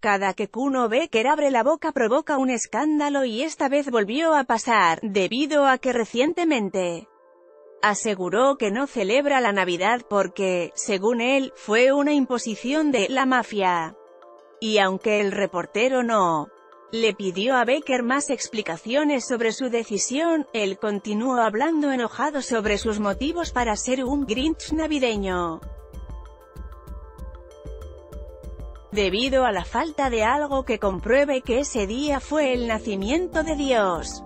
Cada que Kuno Becker abre la boca provoca un escándalo y esta vez volvió a pasar, debido a que recientemente aseguró que no celebra la Navidad porque, según él, fue una imposición de la mafia. Y aunque el reportero no le pidió a Becker más explicaciones sobre su decisión, él continuó hablando enojado sobre sus motivos para ser un Grinch navideño. Debido a la falta de algo que compruebe que ese día fue el nacimiento de Dios.